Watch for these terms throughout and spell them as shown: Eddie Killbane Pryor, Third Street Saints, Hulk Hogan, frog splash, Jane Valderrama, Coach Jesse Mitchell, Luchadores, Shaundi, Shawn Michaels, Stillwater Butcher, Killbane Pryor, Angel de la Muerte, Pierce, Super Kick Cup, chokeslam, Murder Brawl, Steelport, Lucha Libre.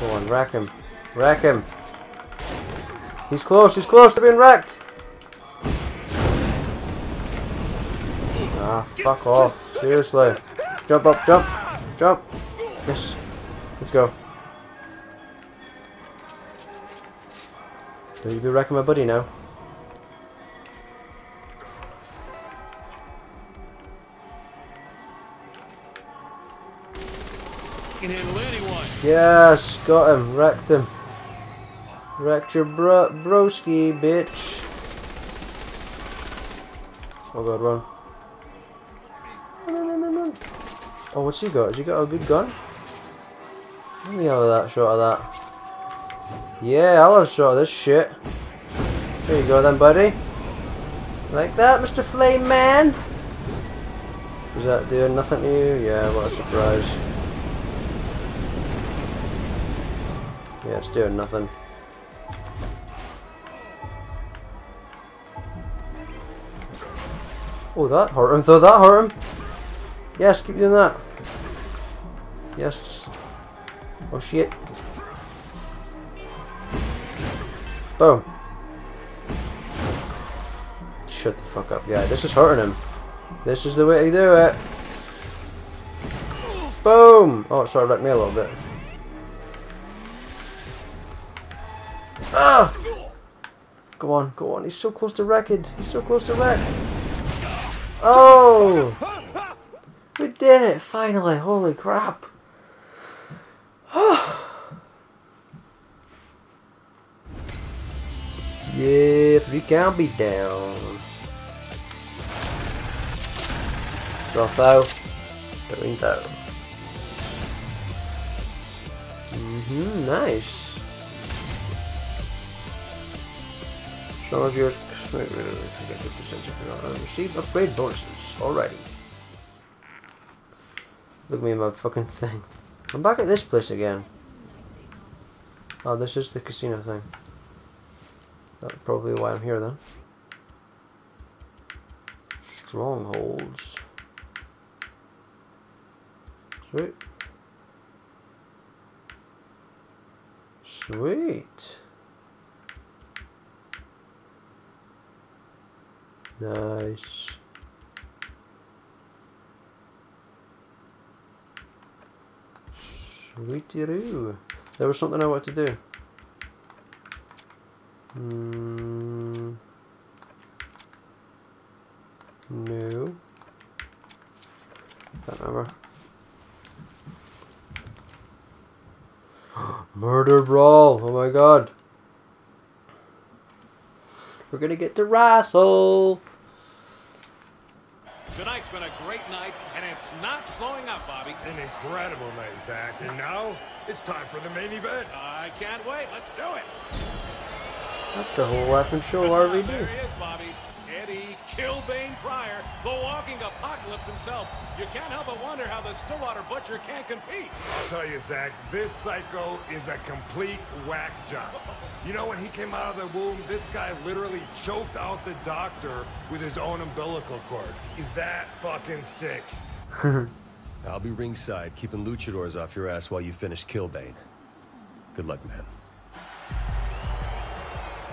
Go on, rack him. Rack him. He's close to being wrecked. Ah, fuck off. Seriously. Jump up, jump. Jump. Yes. Let's go. Don't you be wrecking my buddy now. Yes, got him, wrecked him. Wrecked your broski, bitch. Oh god, run. Run, run, run, run. Oh, what's he got? Has he got a good gun? Let me have that shot of that. Yeah, I'll have a shot of this shit. There you go then, buddy. Like that, Mr. Flame Man. Is that doing nothing to you? Yeah, what a surprise. Yeah, it's doing nothing. Oh, that hurt him, though. That hurt him. Yes, keep doing that. Yes. Oh, shit. Boom. Shut the fuck up, guy. This is hurting him. This is the way to do it. Boom. Oh, it sort of wrecked me a little bit. Ah! Go on, go on. He's so close to wrecked. He's so close to wrecked. Oh! We did it, finally. Holy crap. Yes, we can be down. Rotho. Dorinto. Nice. Strong as yours, I get 50% if you're not received upgrade bonuses. Alrighty. Look at me in my fucking thing. I'm back at this place again. Oh, this is the casino thing. That's probably why I'm here then. Strongholds. Sweet. Sweet. Nice. Sweetie-roo. There was something I wanted to do. No. Can't remember. Murder Brawl! Oh my god. We're gonna get to wrestle. Tonight's been a great night, and it's not slowing up, Bobby. An incredible night, Zach. And now it's time for the main event. I can't wait. Let's do it. That's the whole effing show already. There he is, Bobby. Eddie Killbane Pryor, the walking apocalypse himself. You can't help but wonder how the Stillwater Butcher can't compete. I'll tell you, Zach, this psycho is a complete whack job. You know, when he came out of the womb, this guy literally choked out the doctor with his own umbilical cord. Is that fucking sick? I'll be ringside, keeping luchadores off your ass while you finish Killbane. Good luck, man.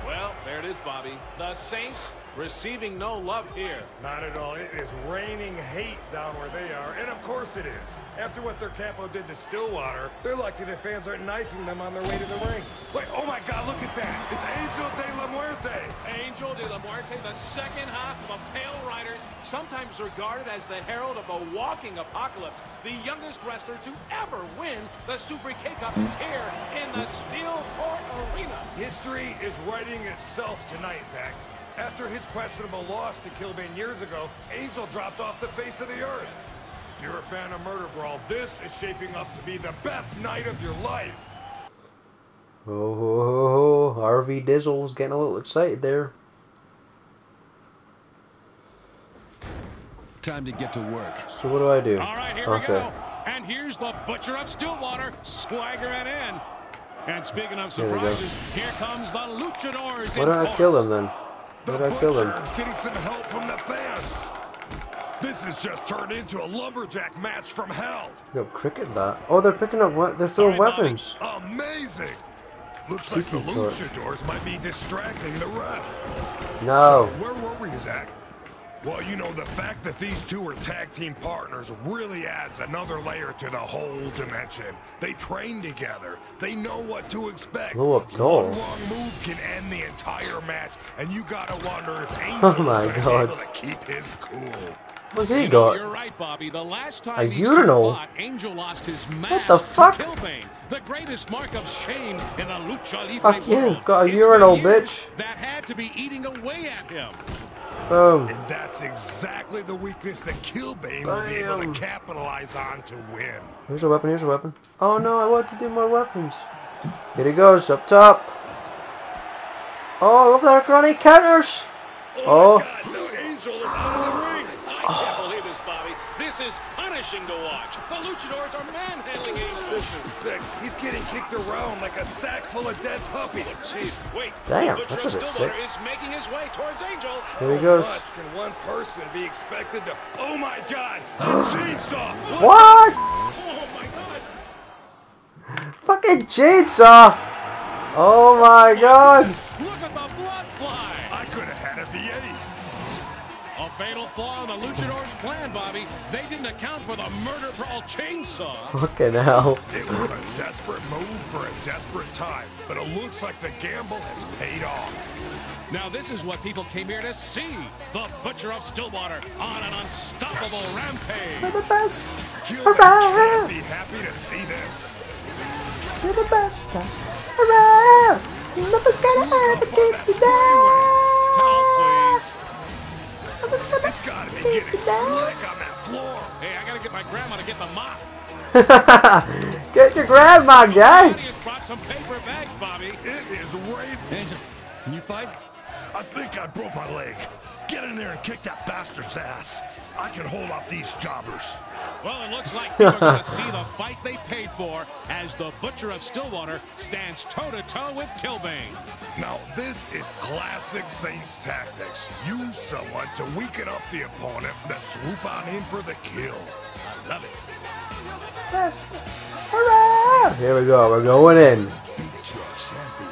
Well, there it is, Bobby. The Saints receiving no love here. Not at all. It is raining hate down where they are, and of course it is. After what their capo did to Stillwater, they're lucky the fans aren't knifing them on their way to the ring. Wait, oh my god, look at that. It's Angel de la Muerte. Angel de la Muerte, the second half of a Pale Riders, sometimes regarded as the herald of a walking apocalypse. The youngest wrestler to ever win the Super Kick Cup is here in the Steelport Arena. History is writing itself tonight, Zach. After his questionable loss to Killbane years ago, Angel dropped off the face of the earth. If you're a fan of Murder Brawl, this is shaping up to be the best night of your life. Oh, RV Dizzle's getting a little excited there. Time to get to work. So what do I do? All right, here we go. And here's the Butcher of Stillwater, swaggering in. And speaking of surprises, here comes the Luchadores. Why don't I kill him then? The Butcher getting some help from the fans. This has just turned into a lumberjack match from hell. Yo, cricket bat. Oh, they're picking up what? They're throwing weapons. Amazing. Looks like the Luchadores might be distracting the ref. No. So where were we, Zach? Well, you know, the fact that these two are tag team partners really adds another layer to the whole dimension. They train together. They know what to expect. One wrong move can end the entire match, and you gotta wonder if Angel's able to keep his cool. What's he got? You're right, Bobby. The last time he fought, Angel lost his mask to Killbane, the greatest mark of shame in the Lucha Libre world. Fuck you, got a urinal, bitch. That had to be eating away at him. Boom. And that's exactly the weakness that Killbane will be able to capitalize on to win. Here's your weapon, here's your weapon. Oh no, I want to do more weapons. Here he goes, up top. Oh, look at our karate counters. Oh. God, no, Angel is out of the ring. I can't believe this, Bobby. This is punishing to watch. The Luchadores are manhandling Angel. This is sick. He's getting kicked around like a sack full of dead puppies. Jeez, wait. Damn, that's a bit sick. Is making his way towards Angel. Here he goes. How much can one person be expected to... Oh, my God. Chainsaw. What? Oh, my God. Fucking chainsaw. Oh, my God. Look at the blood fly. I could have had it the Eddie. A fatal flaw in the Luchador's plan, Bobby. They didn't account for the Murder Brawl chainsaw. Fucking hell. It was a desperate move for a desperate time, but it looks like the gamble has paid off. Now this is what people came here to see. The Butcher of Stillwater on an unstoppable rampage. We're the best. Hurrah! Can't be happy to see this. You're the best. Hurrah! Nothing's gonna happen to you now. Towel, please. It's gotta be getting slick on that floor. Hey, I gotta get my grandma to get the mop. Get your grandma, guy. It's brought some paper bags, Bobby. It is rape. Angel, can you fight? I think I broke my leg. Get in there and kick that bastard's ass. I can hold off these jobbers. Well, it looks like people are going to see the fight they paid for as the Butcher of Stillwater stands toe-to-toe with Killbane. Now, this is classic Saints tactics. Use someone to weaken up the opponent, then swoop on in for the kill. I love it. Yes. Hurrah! Here we go. We're going in. Beat your champion.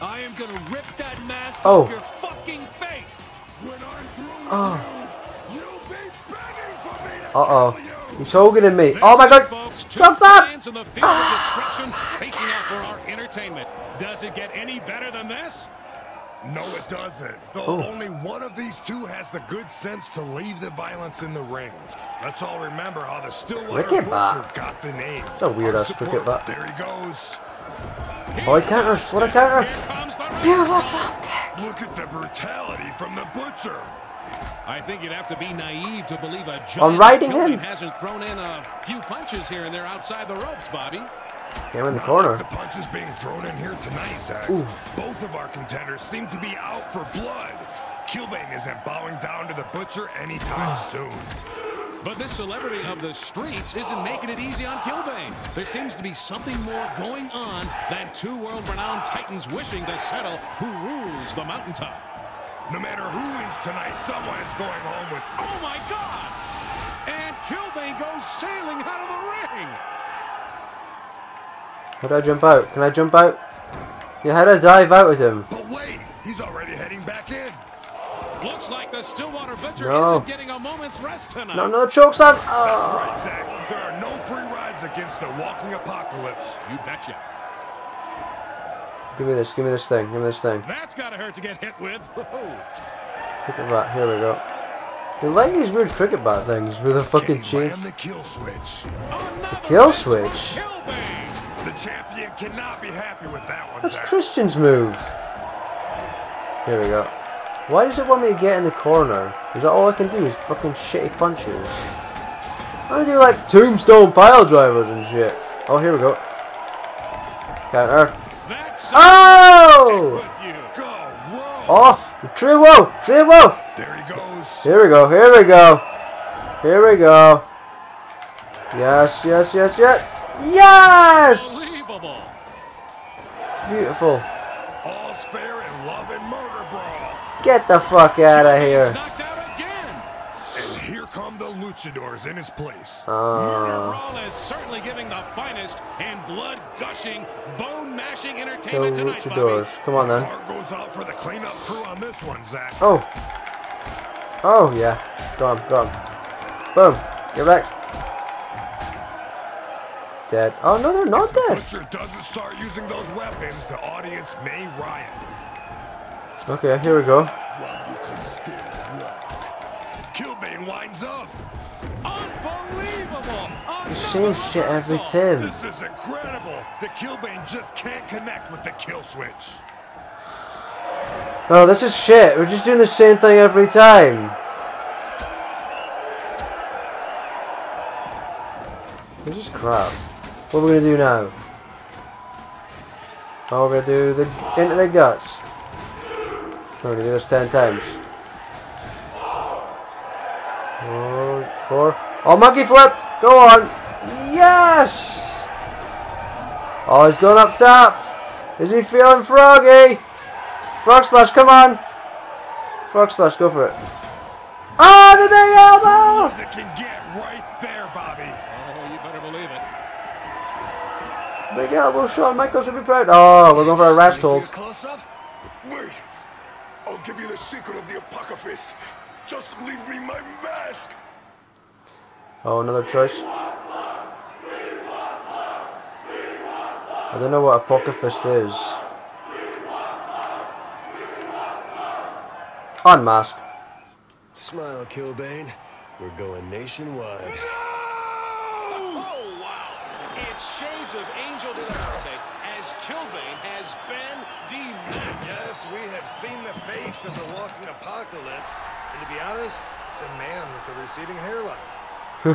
I am gonna rip that mask off your fucking face. When I'm through with you, you'll be begging for me to tell you. He's Hogan and me. Oh my God! Jump up! In the field of destruction, facing out for our entertainment. Does it get any better than this? No, it doesn't. Though only one of these two has the good sense to leave the violence in the ring. Let's all remember how the Stillwater Butcher got the name. It's a weird ass cricket bat. There he goes. Oh, he counters! What a counter! Beautiful dropkick! Look at the brutality from the Butcher! I think you'd have to be naive to believe a Killbane hasn't thrown in a few punches here and there outside the ropes, Bobby. They're in the corner. The punches being thrown in here tonight, Zach. Ooh. Both of our contenders seem to be out for blood. Killbane isn't bowing down to the Butcher anytime soon. But this celebrity of the streets isn't making it easy on Killbane. There seems to be something more going on than two world-renowned titans wishing to settle who rules the mountaintop. No matter who wins tonight, someone is going home with... Oh, my God! And Killbane goes sailing out of the ring! How do I jump out? Can I jump out? Yeah, how do I dive out with him? But wait! He's already heading back in! Looks like the Stillwater Butcher isn't getting a moment's rest tonight. No, no chokeslam. That's right, Zach. There are no free rides against the walking apocalypse. You betcha. Give me this. Give me this thing. Give me this thing. That's gotta hurt to get hit with. Cricket bat. Here we go. They like these weird cricket bat things with a fucking cheese. The kill switch. The kill switch. The champion cannot be happy with that one. That's Christian's move. Here we go. Why does it want me to get in the corner? Is that all I can do is fucking shitty punches? I do like tombstone pile drivers and shit. Oh, here we go. Counter. Oh! Oh! Trevo! Trevo! There he goes. Here we go, here we go. Here we go. Yes, yes, yes, yes. Yes! Unbelievable. Beautiful. All's fair in love and murder, bro. Get the fuck out of here. And here come the luchadors in his place. Murder Brawl is certainly giving the finest and blood gushing, bone mashing entertainment tonight. Luchadors. Come on then. Goes out for the cleanup crew on this one, Zach. Oh. Oh yeah. Gone, gone. Boom. Get back. Dead. Oh no, they're not dead. If the butcher doesn't start using those weapons, the audience may riot. Okay, here we go. Well, you can still walk. Killbane winds up. Unbelievable. The same shit every time. This is incredible. The Killbane just can't connect with the kill switch. Oh, this is shit. We're just doing the same thing every time. This is crap. What are we going to do now? Oh, we're going to do the into the guts. We're going to do this 10 times. Oh, 4. Oh, monkey flip! Go on! Yes! Oh, he's going up top! Is he feeling froggy? Frog splash, come on! Frog splash, go for it. Oh, the big elbow! It can get right there, Bobby. Big elbow, Shawn Michaels would be proud. Oh, we're going for a rest hold. Close up? Wait, I'll give you the secret of the Apocalypse. Just leave me my mask. Oh, another choice. I don't know what Apocalypse is. Unmask. Smile, Killbane. We're going nationwide. No! It's shades of Angel de la Muerte as Killbane has been dematched. Yes, we have seen the face of the walking apocalypse. And to be honest, it's a man with a receding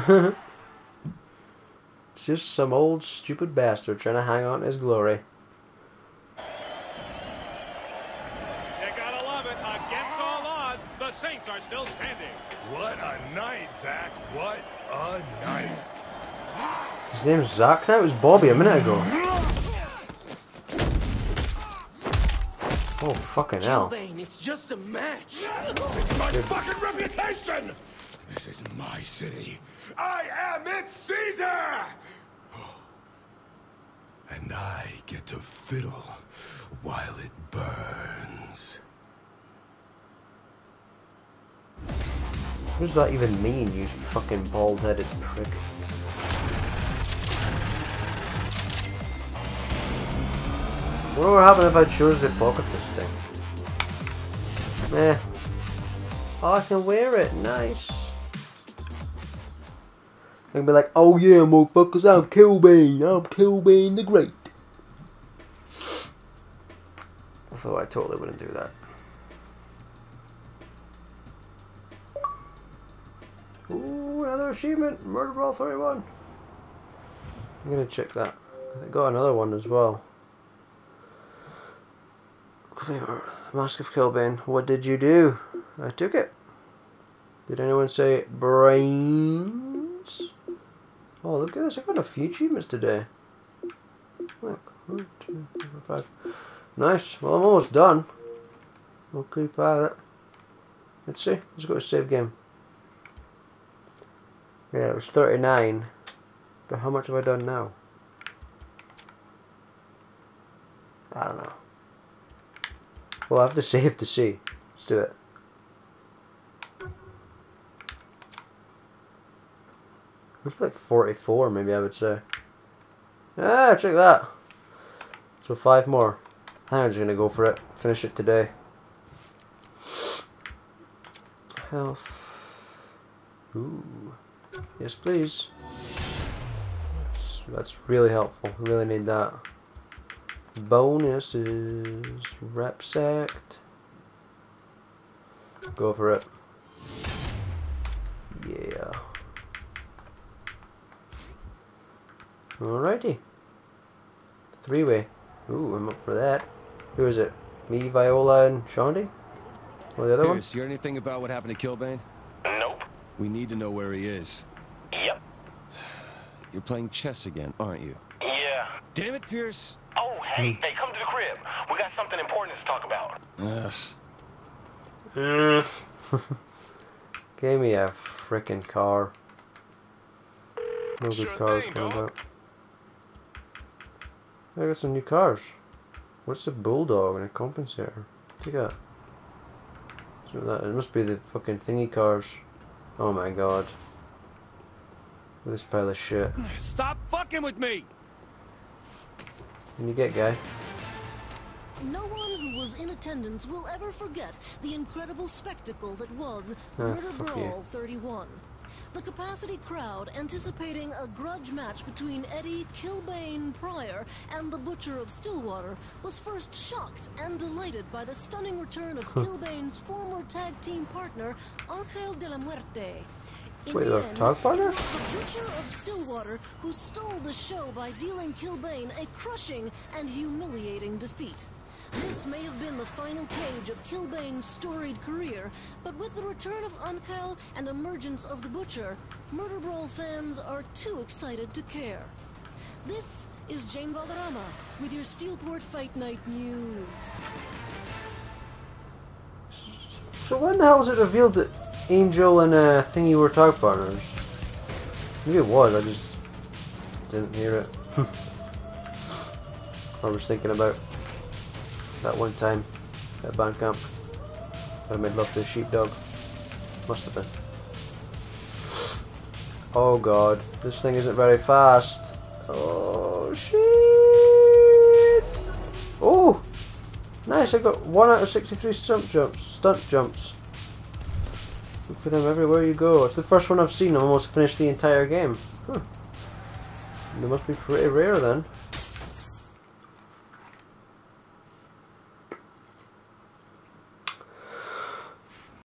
hairline. Just some old stupid bastard trying to hang on to his glory. They gotta love it. Against all odds, the Saints are still standing. What a night, Zach. What a night. His name's Zach now? It was Bobby a minute ago. Oh, fucking hell. Killbane, it's just a match. It's my fucking reputation! This is my city. I am its Caesar! And I get to fiddle while it burns. What does that even mean, you fucking bald-headed prick? What would happen if I chose the pocket fist thing? Eh. Oh, I can wear it. Nice. I can be like, oh yeah, motherfuckers, I'm Killbane. I'm Killbane the Great. Although I totally wouldn't do that. Ooh, another achievement. Murder Brawl 31. I'm going to check that. I got another one as well. Mask of Killbane, what did you do? I took it. Did anyone say brains? Oh, look at this. I got a few achievements today. Look, 1, 2, 3, 4, 5. Nice. Well, I'm almost done. We'll keep at it. Let's see. Let's go to save game. Yeah, it was 39. But how much have I done now? I don't know. Well, I have to save to see. Let's do it. It's like 44, maybe I would say. Ah, check that. So 5 more. I think I'm just gonna go for it. Finish it today. Health. Ooh. Yes, please. That's really helpful. I really need that. Bonuses. Repsect. Go for it. Yeah. Alrighty. 3-way. Ooh, I'm up for that. Who is it? Me, Viola, and Shaundi? Or the other one? You heard anything about what happened to Killbane? Nope. We need to know where he is. Yep. You're playing chess again, aren't you? Yeah. Damn it, Pierce. Oh, hey, hey, come to the crib. We got something important to talk about. Ugh. Give me a frickin' car. No good cars coming out. I got some new cars. What's a bulldog and a compensator? Take that. It's not that. It must be the fucking thingy cars. Oh my god. This pile of shit. Stop fucking with me. And you get guy. No one who was in attendance will ever forget the incredible spectacle that was Murder Brawl 31. The capacity crowd anticipating a grudge match between Eddie Killbane Pryor and the Butcher of Stillwater was first shocked and delighted by the stunning return of Killbane's former tag team partner, Angel de la Muerte. In Wait, they're tag partners? The Butcher of Stillwater, who stole the show by dealing Killbane a crushing and humiliating defeat. This may have been the final page of Killbane's storied career, but with the return of Angel and emergence of the Butcher, Murder Brawl fans are too excited to care. This is Jane Valderrama with your Steelport Fight Night news. So when the hell was it revealed that Angel and Thingy were tag partners? Maybe it was, I just didn't hear it. I was thinking about that one time at band camp, I made love to a sheepdog. Must have been. Oh god, this thing isn't very fast. Oh shit! Oh, nice! I got 1 out of 63 stunt jumps. Look for them everywhere you go. It's the first one I've seen. I almost finished the entire game. Huh. They must be pretty rare then.